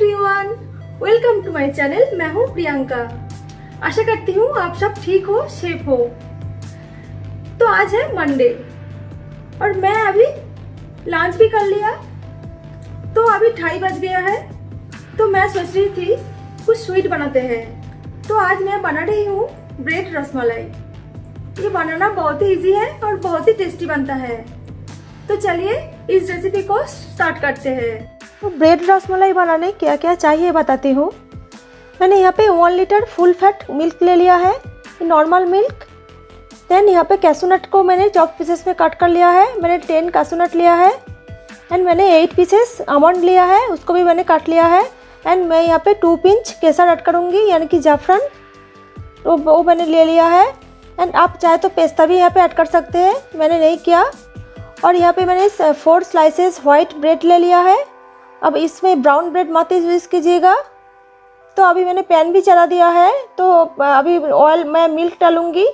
Everyone, welcome to my channel. मैं हूँ प्रियंका। आशा करती हूँ आप सब ठीक हो, सेफ हो। तो आज है मंडे और मैं अभी लंच भी कर लिया। तो अभी 2:30 बज गया है। तो मैं सोच रही थी कुछ स्वीट बनाते हैं। तो आज मैं बना रही हूँ ब्रेड रसमलाई। ये बनाना बहुत ही इजी है और बहुत ही टेस्टी बनता है। तो चलिए इस रेसिपी को स्टार्ट करते हैं। तो ब्रेड रसमलाई बनाने क्या क्या चाहिए बताती हूँ। मैंने यहाँ पे 1 लीटर फुल फैट मिल्क ले लिया है, नॉर्मल मिल्क। देन यहाँ पे कैशू नट को मैंने चॉप पीसेस में कट कर लिया है। मैंने 10 कैशू नट लिया है। एंड मैंने 8 पीसेस आमंड लिया है, उसको भी मैंने काट लिया है। एंड मैं यहाँ पे 2 पिंच केसर ऐड करूँगी, यानी कि जाफरान, वो मैंने ले लिया है। एंड आप चाहे तो पेस्ता भी यहाँ पे ऐड कर सकते हैं, मैंने नहीं किया। और यहाँ पे मैंने 4 स्लाइसेस वाइट ब्रेड ले लिया है। अब इसमें ब्राउन ब्रेड मत यूज़ कीजिएगा। तो अभी मैंने पैन भी चला दिया है। तो अभी ऑयल मैं मिल्क डालूँगी।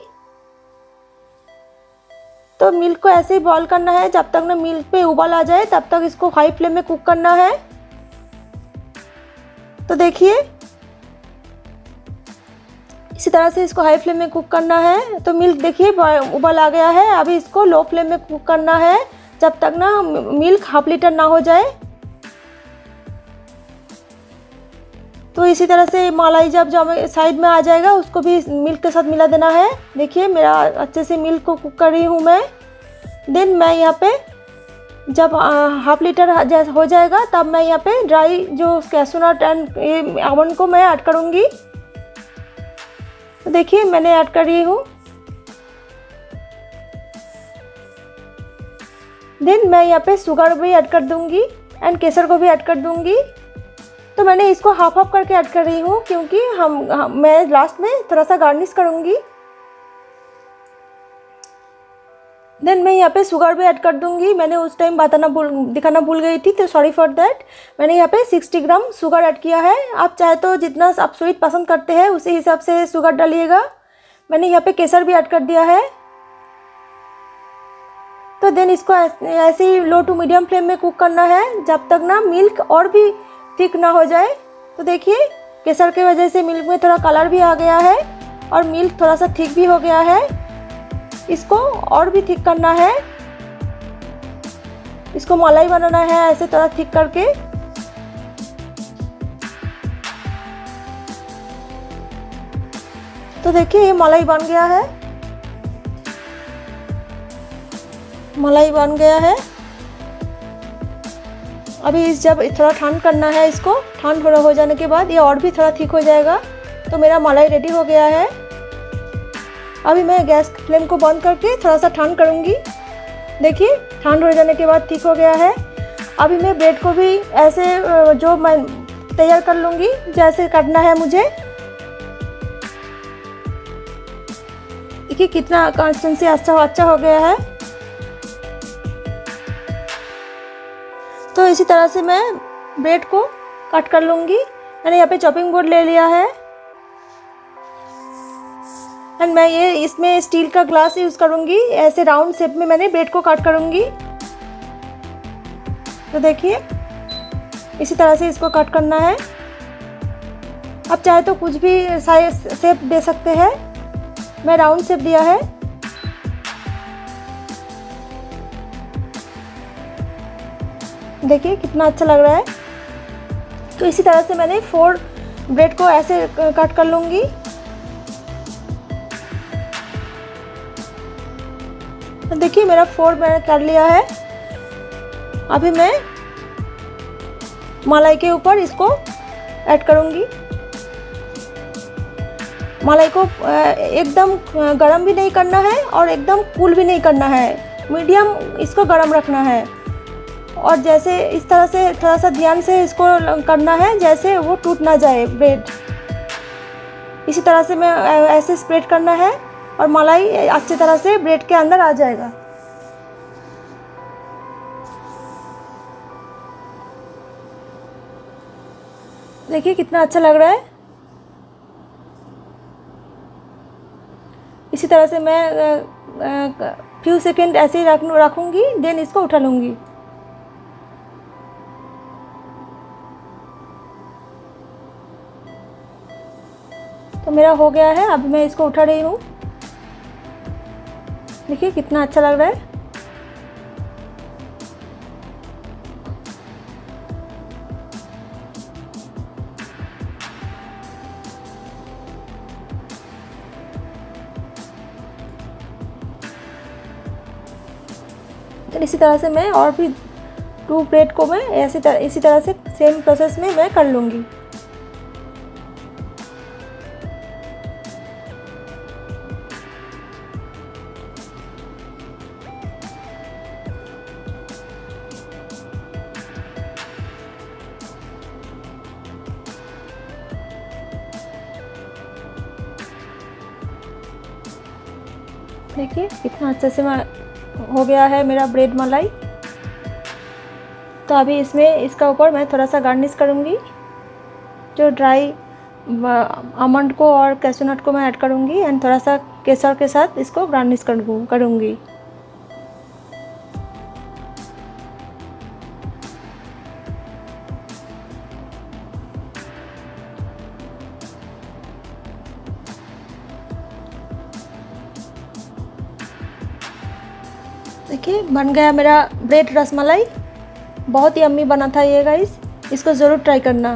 तो मिल्क को ऐसे ही बॉईल करना है, जब तक ना मिल्क पे उबाल आ जाए तब तक इसको हाई फ्लेम में कुक करना है। तो देखिए इसी तरह से इसको हाई फ्लेम में कुक करना है। तो मिल्क देखिए उबाल आ गया है। अभी इसको लो फ्लेम में कुक करना है, जब तक ना मिल्क 1/2 लीटर ना हो जाए। तो इसी तरह से मलाई जब साइड में आ जाएगा, उसको भी मिल्क के साथ मिला देना है। देखिए मेरा अच्छे से मिल्क को कुक कर रही हूँ मैं। देन मैं यहाँ पे जब 1/2 लीटर हो जाएगा, तब मैं यहाँ पे ड्राई जो कैशू नट एंड आमंड को मैं ऐड करूँगी। तो देखिए मैंने ऐड कर रही हूँ। देन मैं यहाँ पे शुगर भी ऐड कर दूँगी एंड केसर को भी ऐड कर दूँगी। तो मैंने इसको हाफ हाफ करके ऐड कर रही हूँ, क्योंकि मैं लास्ट में थोड़ा सा गार्निश करूँगी। देन मैं यहाँ पे शुगर भी ऐड कर दूँगी। मैंने उस टाइम दिखाना भूल गई थी, तो सॉरी फॉर दैट। मैंने यहाँ पे 60 ग्राम शुगर ऐड किया है। आप चाहे तो जितना आप स्वीट पसंद करते हैं उसी हिसाब से शुगर डालिएगा। मैंने यहाँ पे केसर भी ऐड कर दिया है। तो देन इसको ऐसे ही लो टू मीडियम फ्लेम में कुक करना है, जब तक ना मिल्क और भी थिक ना हो जाए। तो देखिए केसर के वजह से मिल्क में थोड़ा कलर भी आ गया है और मिल्क थोड़ा सा थिक भी हो गया है। इसको और भी थिक करना है, इसको मलाई बनाना है ऐसे थोड़ा थिक करके। तो देखिए ये मलाई बन गया है, मलाई बन गया है। अभी जब थोड़ा ठंड करना है, इसको ठंड हो जाने के बाद ये और भी थोड़ा थिक हो जाएगा। तो मेरा मलाई रेडी हो गया है। अभी मैं गैस फ्लेम को बंद करके थोड़ा सा ठंड करूँगी। देखिए ठंड हो जाने के बाद ठीक हो गया है। अभी मैं ब्रेड को भी ऐसे जो मैं तैयार कर लूँगी, जैसे काटना है मुझे। देखिए कितना कंसिस्टेंसी अच्छा हो गया है। तो इसी तरह से मैं ब्रेड को कट कर लूँगी। मैंने यहाँ पे चॉपिंग बोर्ड ले लिया है एंड मैं ये इसमें स्टील का ग्लास यूज़ करूँगी। ऐसे राउंड शेप में मैंने ब्रेड को कट करूँगी। तो देखिए इसी तरह से इसको कट करना है। आप चाहे तो कुछ भी साइज शेप दे सकते हैं, मैं राउंड शेप दिया है। देखिए कितना अच्छा लग रहा है। तो इसी तरह से मैंने 4 ब्रेड को ऐसे कट कर लूँगी। तो देखिए मेरा 4 मैंने कर लिया है। अभी मैं मलाई के ऊपर इसको ऐड करूँगी। मलाई को एकदम गरम भी नहीं करना है और एकदम कूल भी नहीं करना है, मीडियम इसको गरम रखना है। और जैसे इस तरह से थोड़ा सा ध्यान से इसको करना है, जैसे वो टूट ना जाए ब्रेड। इसी तरह से मैं ऐसे स्प्रेड करना है और मलाई अच्छी तरह से ब्रेड के अंदर आ जाएगा। देखिए कितना अच्छा लग रहा है। इसी तरह से मैं फ्यू सेकेंड ऐसे ही रखूँगी। देन इसको उठा लूँगी। मेरा हो गया है। अब मैं इसको उठा रही हूँ। देखिए कितना अच्छा लग रहा है। इसी तरह से मैं और भी 2 ब्रेड को मैं इसी तरह से सेम प्रोसेस में मैं कर लूँगी। देखिए कितना अच्छे से हो गया है मेरा ब्रेड मलाई। तो अभी इसमें इसका ऊपर मैं थोड़ा सा गार्निश करूँगी। जो ड्राई आमंड को और कैशू नट को मैं ऐड करूँगी एंड थोड़ा सा केसर के साथ इसको गार्निश करूँगी। देखिए बन गया मेरा ब्रेड रसमलाई। बहुत ही यम्मी बना था ये गाइस, इसको ज़रूर ट्राई करना।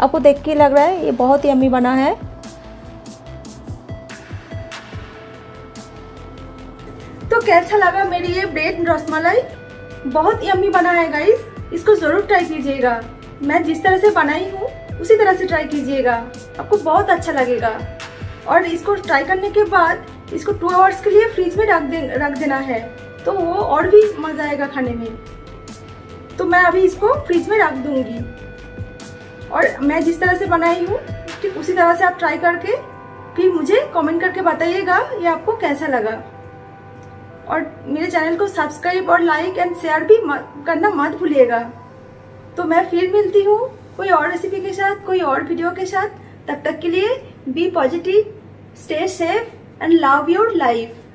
आपको देख के लग रहा है ये बहुत ही यम्मी बना है। तो कैसा लगा मेरी ये ब्रेड रसमलाई? बहुत यम्मी बना है गाइस, इसको ज़रूर ट्राई कीजिएगा। मैं जिस तरह से बनाई हूँ उसी तरह से ट्राई कीजिएगा, आपको बहुत अच्छा लगेगा। और इसको ट्राई करने के बाद इसको 2 आवर्स के लिए फ्रीज में रख देना है, तो वो और भी मज़ा आएगा खाने में। तो मैं अभी इसको फ्रीज में रख दूंगी। और मैं जिस तरह से बनाई हूँ ठीक उसी तरह से आप ट्राई करके फिर मुझे कमेंट करके बताइएगा ये आपको कैसा लगा। और मेरे चैनल को सब्सक्राइब और लाइक एंड शेयर भी करना मत भूलिएगा। तो मैं फिर मिलती हूँ कोई और रेसिपी के साथ, कोई और वीडियो के साथ। तब तक के लिए be positive, stay safe and love your life.